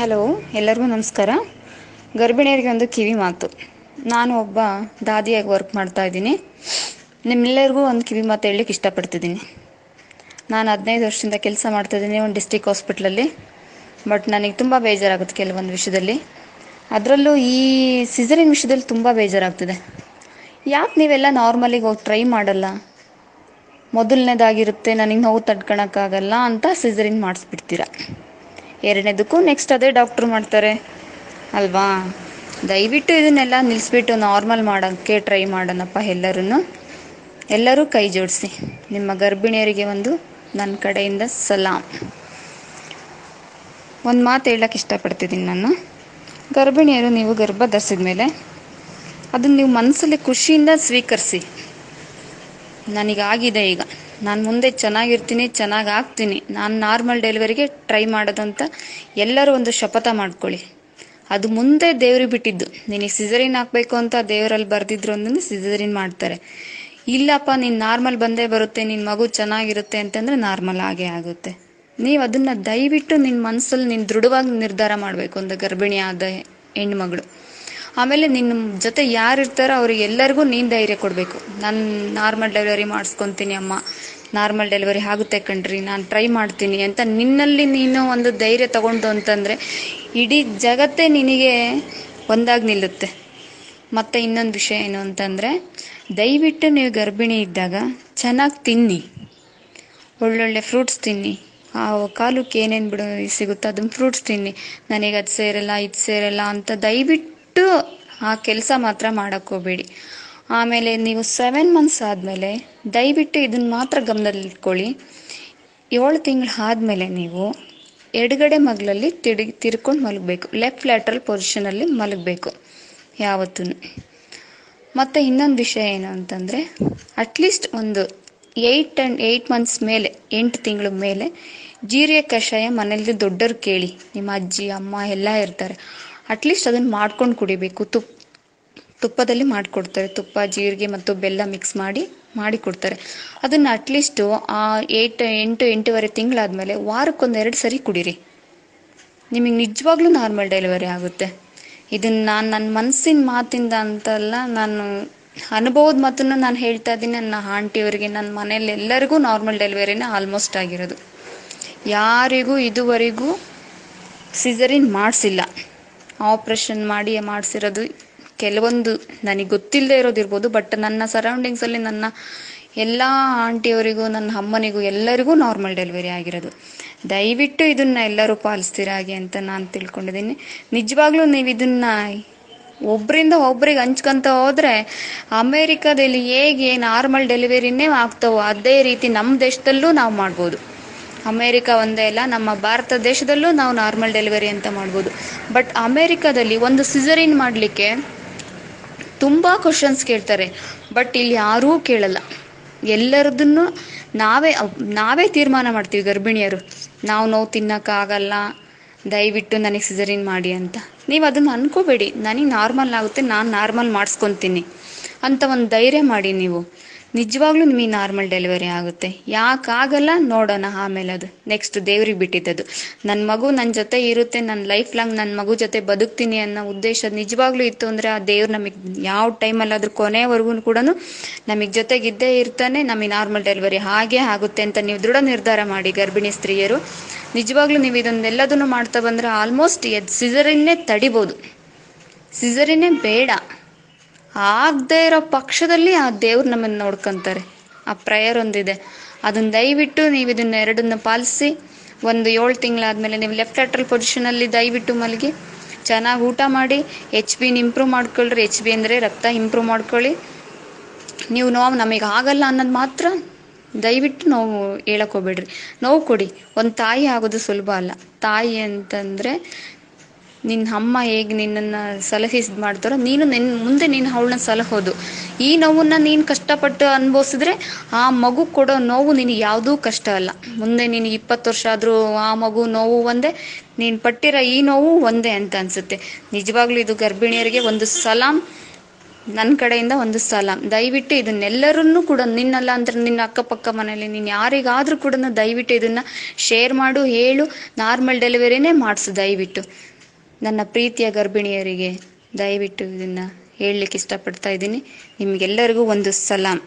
Hello, ಎಲ್ಲರಿಗೂ ನಮಸ್ಕಾರ. ಗರ್ಭಿಣಿಯರಿಗೆ ಒಂದು ಕಿವಿ ಮಾತು. ನಾನು ಒಬ್ಬ ದಾದಿಯಾಗಿ ವರ್ಕ್ ಮಾಡ್ತಾ ಇದ್ದೀನಿ. ನಿಮ್ಮೆಲ್ಲರಿಗೂ ಒಂದು ಕಿವಿ ಮಾತು ಹೇಳಲಿಕ್ಕೆ ಇಷ್ಟಪಡ್ತಿದ್ದೀನಿ. ನಾನು 15 ವರ್ಷದಿಂದ ಕೆಲಸ ಮಾಡ್ತಾಯಿದ್ದೀನಿ ಒಂದು ಡಿಸ್ಟಿಕ್ ಹಾಸ್ಪಿಟ್ಲಲ್ಲಿ. ಬಟ್ ನನಗೆ ತುಂಬ ಬೇಜಾರಾಗುತ್ತೆ ಕೆಲವೊಂದು ವಿಷಯದಲ್ಲಿ, ಅದರಲ್ಲೂ ಈ ಸಿಸರಿನ್ ವಿಷಯದಲ್ಲಿ ತುಂಬ ಬೇಜಾರಾಗ್ತಿದೆ. ಯಾಕೆ ನೀವೆಲ್ಲ ನಾರ್ಮಲಿಗೆ ಹೋಗಿ ಟ್ರೈ ಮಾಡಲ್ಲ? ಮೊದಲನೇದಾಗಿರುತ್ತೆ ನನಗೆ ನೋವು ತಡ್ಕೊಳಕ್ಕಾಗಲ್ಲ ಅಂತ ಸಿಸರಿನ್ ಮಾಡಿಸ್ಬಿಡ್ತೀರ. ಎರಡನೇದಕ್ಕೂ ನೆಕ್ಸ್ಟ್ ಅದೇ ಡಾಕ್ಟ್ರು ಮಾಡ್ತಾರೆ ಅಲ್ವಾ? ದಯವಿಟ್ಟು ಇದನ್ನೆಲ್ಲ ನಿಲ್ಲಿಸ್ಬಿಟ್ಟು ನಾರ್ಮಲ್ ಮಾಡೋಕ್ಕೆ ಟ್ರೈ ಮಾಡೋಣಪ್ಪ. ಎಲ್ಲರೂ ಕೈ ಜೋಡಿಸಿ. ನಿಮ್ಮ ಗರ್ಭಿಣಿಯರಿಗೆ ಒಂದು ನನ್ನ ಕಡೆಯಿಂದ ಸಲಾಮ್. ಒಂದು ಮಾತು ಹೇಳೋಕ್ಕೆ ಇಷ್ಟಪಡ್ತಿದ್ದೀನಿ ನಾನು. ಗರ್ಭಿಣಿಯರು, ನೀವು ಗರ್ಭ ಧರಿಸಿದ ಮೇಲೆ ಅದನ್ನು ನೀವು ಮನಸ್ಸಲ್ಲಿ ಖುಷಿಯಿಂದ ಸ್ವೀಕರಿಸಿ. ನನಗಾಗಿದೆ, ಈಗ ನಾನು ಮುಂದೆ ಚೆನ್ನಾಗಿರ್ತೀನಿ, ಚೆನ್ನಾಗಿ ಆಗ್ತೀನಿ, ನಾನು ನಾರ್ಮಲ್ ಡೆಲಿವರಿಗೆ ಟ್ರೈ ಮಾಡೋದು ಅಂತ ಎಲ್ಲರೂ ಒಂದು ಶಪಥ ಮಾಡ್ಕೊಳ್ಳಿ. ಅದು ಮುಂದೆ ದೇವ್ರಿಗೆ ಬಿಟ್ಟಿದ್ದು. ನಿನಗೆ ಸಿಸರಿನ್ ಹಾಕಬೇಕು ಅಂತ ದೇವರಲ್ಲಿ ಬರೆದಿದ್ರು ಅಂತಂದರೆ ಸಿಸರಿನ್ ಮಾಡ್ತಾರೆ. ಇಲ್ಲಪ್ಪ, ನೀನು ನಾರ್ಮಲ್ ಬಂದೇ ಬರುತ್ತೆ, ನಿನ್ನ ಮಗು ಚೆನ್ನಾಗಿರುತ್ತೆ ಅಂತಂದರೆ ನಾರ್ಮಲ್ ಆಗೇ ಆಗುತ್ತೆ. ನೀವು ಅದನ್ನು ದಯವಿಟ್ಟು ನಿನ್ನ ಮನಸ್ಸಲ್ಲಿ ನೀನು ದೃಢವಾಗಿ ನಿರ್ಧಾರ ಮಾಡಬೇಕು ಒಂದು ಗರ್ಭಿಣಿ ಆದ ಹೆಣ್ಮಗಳು. ಆಮೇಲೆ ನಿನ್ನ ಜೊತೆ ಯಾರಿರ್ತಾರೋ ಅವರಿಗೆಲ್ಲರಿಗೂ ನೀನು ಧೈರ್ಯ ಕೊಡಬೇಕು. ನಾನು ನಾರ್ಮಲ್ ಡೆಲಿವರಿ ಮಾಡಿಸ್ಕೊತೀನಿ ಅಮ್ಮ, ನಾರ್ಮಲ್ ಡೆಲಿವರಿ ಆಗುತ್ತೆ ಕಣ್ರಿ, ನಾನು ಟ್ರೈ ಮಾಡ್ತೀನಿ ಅಂತ ನಿನ್ನಲ್ಲಿ ನೀನು ಒಂದು ಧೈರ್ಯ ತಗೊಂಡು ಅಂತಂದರೆ ಇಡೀ ಜಗತ್ತೇ ನಿನಗೆ ಒಂದಾಗಿ ನಿಲ್ಲುತ್ತೆ. ಮತ್ತು ಇನ್ನೊಂದು ವಿಷಯ ಏನು ಅಂತಂದರೆ, ದಯವಿಟ್ಟು ನೀವು ಗರ್ಭಿಣಿ ಇದ್ದಾಗ ಚೆನ್ನಾಗಿ ತಿನ್ನಿ, ಒಳ್ಳೊಳ್ಳೆ ಫ್ರೂಟ್ಸ್ ತಿನ್ನಿ. ಆ ಕಾಲಕ್ಕೆ ಏನೇನು ಬಿಡು ಸಿಗುತ್ತೋ ಅದನ್ನು ಫ್ರೂಟ್ಸ್ ತಿನ್ನಿ. ನನಗೆ ಅದು ಸೇರಲ್ಲ, ಇದು ಸೇರಲ್ಲ ಅಂತ ದಯವಿಟ್ಟು ಆ ಕೆಲಸ ಮಾತ್ರ ಮಾಡೋಕ್ಕೋಗ್ಬೇಡಿ. ಆಮೇಲೆ ನೀವು 7 ಮಂತ್ಸ್ ಆದಮೇಲೆ ದಯವಿಟ್ಟು ಇದನ್ನು ಮಾತ್ರ ಗಮನದಲ್ಲಿಟ್ಕೊಳ್ಳಿ. 7 ತಿಂಗಳು ಆದಮೇಲೆ ನೀವು ಎಡಗಡೆ ಮಗ್ಲಲ್ಲಿ ತಿರ್ಕೊಂಡು ಮಲಗಬೇಕು. ಲೆಫ್ಟ್ ಲ್ಯಾಟ್ರಲ್ ಪೊಸಿಷನಲ್ಲಿ ಮಲಗಬೇಕು ಯಾವತ್ತೂ. ಮತ್ತು ಇನ್ನೊಂದು ವಿಷಯ ಏನು ಅಂತಂದರೆ, ಅಟ್ಲೀಸ್ಟ್ ಒಂದು 8 ಮಂತ್ಸ್ ಮೇಲೆ, 8 ತಿಂಗಳ ಮೇಲೆ ಜೀರಿಗೆ ಕಷಾಯ ಮನೇಲಿ ದೊಡ್ಡರು ಕೇಳಿ, ನಿಮ್ಮ ಅಜ್ಜಿ ಅಮ್ಮ ಎಲ್ಲ ಇರ್ತಾರೆ, ಅಟ್ಲೀಸ್ಟ್ ಅದನ್ನು ಮಾಡ್ಕೊಂಡು ಕುಡಿಬೇಕು. ತುಪ್ಪದಲ್ಲಿ ಮಾಡಿಕೊಡ್ತಾರೆ, ತುಪ್ಪ ಜೀರಿಗೆ ಮತ್ತು ಬೆಲ್ಲ ಮಿಕ್ಸ್ ಮಾಡಿ ಕೊಡ್ತಾರೆ. ಅದನ್ನು ಅಟ್ಲೀಸ್ಟು 8-8.5 ತಿಂಗಳಾದಮೇಲೆ ವಾರಕ್ಕೊಂದೆರಡು ಸರಿ ಕುಡೀರಿ. ನಿಮಗೆ ನಿಜವಾಗ್ಲೂ ನಾರ್ಮಲ್ ಡೆಲಿವರಿ ಆಗುತ್ತೆ. ಇದನ್ನು ನಾನು ನನ್ನ ಮನಸ್ಸಿನ ಮಾತಿಂದ ಅಂತಲ್ಲ, ನಾನು ಅನುಭವದ ಮಾತನ್ನು ನಾನು ಹೇಳ್ತಾ ಇದ್ದೀನಿ. ನನ್ನ ಆಂಟಿಯವರಿಗೆ, ನನ್ನ ಮನೆಯಲ್ಲಿ ಎಲ್ಲರಿಗೂ ನಾರ್ಮಲ್ ಡೆಲಿವರಿನೇ ಆಲ್ಮೋಸ್ಟ್ ಆಗಿರೋದು. ಯಾರಿಗೂ ಇದುವರೆಗೂ ಸಿಸರಿನ್ ಮಾಡಿಸಿಲ್ಲ. ಆಪ್ರೇಷನ್ ಮಾಡಿ ಮಾಡಿಸಿರೋದು ಕೆಲವೊಂದು ನನಗೆ ಗೊತ್ತಿಲ್ಲದೆ ಇರೋದಿರ್ಬೋದು, ಬಟ್ ನನ್ನ ಸರೌಂಡಿಂಗ್ಸಲ್ಲಿ ನನ್ನ ಎಲ್ಲ ಆಂಟಿಯವರಿಗೂ, ನನ್ನ ಅಮ್ಮನಿಗೂ, ಎಲ್ಲರಿಗೂ ನಾರ್ಮಲ್ ಡೆಲಿವರಿ ಆಗಿರೋದು. ದಯವಿಟ್ಟು ಇದನ್ನು ಎಲ್ಲರೂ ಪಾಲಿಸ್ತೀರಾಗಿ ಅಂತ ನಾನು ತಿಳ್ಕೊಂಡಿದ್ದೀನಿ. ನಿಜವಾಗ್ಲೂ ನೀವು ಇದನ್ನು ಒಬ್ಬರಿಂದ ಒಬ್ರಿಗೆ ಹಂಚ್ಕೊತ ಹೋದರೆ ಅಮೇರಿಕಾದಲ್ಲಿ ಹೇಗೆ ನಾರ್ಮಲ್ ಡೆಲಿವರಿನೇ ಆಗ್ತಾವೋ ಅದೇ ರೀತಿ ನಮ್ಮ ದೇಶದಲ್ಲೂ ನಾವು ಮಾಡ್ಬೋದು. ಅಮೇರಿಕಾ ಒಂದೇ ಅಲ್ಲ, ನಮ್ಮ ಭಾರತ ದೇಶದಲ್ಲೂ ನಾವು ನಾರ್ಮಲ್ ಡೆಲಿವರಿ ಅಂತ ಮಾಡ್ಬೋದು. ಬಟ್ ಅಮೇರಿಕಾದಲ್ಲಿ ಒಂದು ಸಿಸರಿನ್ ಮಾಡಲಿಕ್ಕೆ ತುಂಬ ಕ್ವಶನ್ಸ್ ಕೇಳ್ತಾರೆ, ಬಟ್ ಇಲ್ಲಿ ಯಾರೂ ಕೇಳಲ್ಲ. ಎಲ್ಲರದನ್ನು ನಾವೇ ತೀರ್ಮಾನ ಮಾಡ್ತೀವಿ ಗರ್ಭಿಣಿಯರು. ನಾವು ನೋವು ತಿನ್ನೋಕ್ಕಾಗಲ್ಲ, ದಯವಿಟ್ಟು ನನಗೆ ಸಿಸರಿನ್ ಮಾಡಿ ಅಂತ. ನೀವು ಅದನ್ನು ಅಂದ್ಕೋಬೇಡಿ, ನನಗೆ ನಾರ್ಮಲ್ ಆಗುತ್ತೆ, ನಾನು ನಾರ್ಮಲ್ ಮಾಡಿಸ್ಕೊತೀನಿ ಅಂತ ಒಂದು ಧೈರ್ಯ ಮಾಡಿ. ನೀವು ನಿಜವಾಗ್ಲೂ ನಿಮಗೆ ನಾರ್ಮಲ್ ಡೆಲಿವರಿ ಆಗುತ್ತೆ. ಯಾಕಾಗಲ್ಲ ನೋಡೋಣ ಆಮೇಲೆ, ಅದು ನೆಕ್ಸ್ಟ್ ದೇವ್ರಿಗೆ ಬಿಟ್ಟಿದ್ದದು. ನನ್ನ ಮಗು ನನ್ನ ಜೊತೆ ಇರುತ್ತೆ, ನನ್ನ ಲೈಫ್ ಲಾಂಗ್ ನನ್ನ ಮಗು ಜೊತೆ ಬದುಕ್ತೀನಿ ಅನ್ನೋ ಉದ್ದೇಶ ನಿಜವಾಗ್ಲೂ ಇತ್ತು ಅಂದರೆ ಆ ದೇವ್ರು ನಮಗೆ ಯಾವ ಟೈಮಲ್ಲಾದರೂ ಕೊನೆವರೆಗೂ ಕೂಡ ನಮಗೆ ಜೊತೆಗಿದ್ದೇ ಇರ್ತಾನೆ. ನಮಗೆ ನಾರ್ಮಲ್ ಡೆಲಿವರಿ ಹಾಗೆ ಆಗುತ್ತೆ ಅಂತ ನೀವು ದೃಢ ನಿರ್ಧಾರ ಮಾಡಿ ಗರ್ಭಿಣಿ ಸ್ತ್ರೀಯರು. ನಿಜವಾಗ್ಲೂ ನೀವು ಇದನ್ನೆಲ್ಲದನ್ನು ಮಾಡ್ತಾ ಬಂದರೆ ಆಲ್ಮೋಸ್ಟ್ ಸಿಸರಿನ್ನೇ ತಡಿಬೋದು. ಸಿಸರಿನ್ನೇ ಬೇಡ. ಆಗದೇ ಇರೋ ಪಕ್ಷದಲ್ಲಿ ಆ ದೇವ್ರು ನಮ್ಮನ್ನು ನೋಡ್ಕೊತಾರೆ. ಆ ಪ್ರೇಯರ್ ಒಂದಿದೆ, ಅದನ್ನು ದಯವಿಟ್ಟು ನೀವು ಇದನ್ನು ಎರಡನ್ನ ಪಾಲಿಸಿ. ಒಂದು 7 ತಿಂಗಳಾದಮೇಲೆ ನೀವು ಲೆಫ್ಟ್ ಲ್ಯಾಟ್ರಲ್ ಪೊಸಿಷನಲ್ಲಿ ದಯವಿಟ್ಟು ಮಲಗಿ, ಚೆನ್ನಾಗಿ ಊಟ ಮಾಡಿ, ಎಚ್ ಬಿನ ಇಂಪ್ರೂವ್ ಮಾಡ್ಕೊಳ್ರಿ. ಎಚ್ ಬಿ ಅಂದರೆ ರಕ್ತ. ಇಂಪ್ರೂವ್ ಮಾಡ್ಕೊಳ್ಳಿ. ನೀವು ನೋವು ನಮಗೆ ಆಗಲ್ಲ ಅನ್ನೋದು ಮಾತ್ರ ದಯವಿಟ್ಟು ನೋವು ಹೇಳಕ್ಕೋಗ್ಬೇಡ್ರಿ. ನೋವು ಕೊಡಿ. ಒಂದು ತಾಯಿ ಆಗೋದು ಸುಲಭ ಅಲ್ಲ. ತಾಯಿ ಅಂತಂದರೆ ನಿನ್ನ ಅಮ್ಮ ಹೇಗೆ ನಿನ್ನನ್ನು ಸಲಹೆ ಮಾಡ್ತಾರೋ ನೀನು ಮುಂದೆ ನೀನು ಅವಳನ್ನ ಸಲಹೋದು. ಈ ನೋವನ್ನು ನೀನು ಕಷ್ಟಪಟ್ಟು ಅನುಭವಿಸಿದ್ರೆ ಆ ಮಗು ಕೊಡೋ ನೋವು ನಿನಗೆ ಯಾವುದೂ ಕಷ್ಟ ಅಲ್ಲ. ಮುಂದೆ ನೀನು 20 ವರ್ಷ ಆದರೂ ಆ ಮಗು ನೋವು ಒಂದೇ, ನೀನು ಪಟ್ಟಿರೋ ಈ ನೋವು ಒಂದೇ ಅಂತ ಅನಿಸುತ್ತೆ. ನಿಜವಾಗ್ಲೂ ಇದು ಗರ್ಭಿಣಿಯರಿಗೆ ಒಂದು ಸಲಾಮ್. ನನ್ನ ಕಡೆಯಿಂದ ಒಂದು ಸಲ ದಯವಿಟ್ಟು ಇದನ್ನೆಲ್ಲರನ್ನೂ ಕೂಡ, ನಿನ್ನಲ್ಲ ಅಂದ್ರೆ ನಿನ್ನ ಅಕ್ಕಪಕ್ಕ ಮನೆಯಲ್ಲಿ ನೀನು ಯಾರಿಗಾದ್ರೂ ಕೂಡ ದಯವಿಟ್ಟು ಇದನ್ನ ಶೇರ್ ಮಾಡು, ಹೇಳು, ನಾರ್ಮಲ್ ಡೆಲಿವರಿನೇ ಮಾಡಿಸು. ದಯವಿಟ್ಟು ನನ್ನ ಪ್ರೀತಿಯ ಗರ್ಭಿಣಿಯರಿಗೆ ದಯವಿಟ್ಟು ಇದನ್ನ ಹೇಳಲಿಕ್ಕೆ ಇಷ್ಟಪಡ್ತಾ ಇದ್ದೀನಿ. ನಿಮಗೆಲ್ಲರಿಗೂ ಒಂದು ಸಲಾಮ್.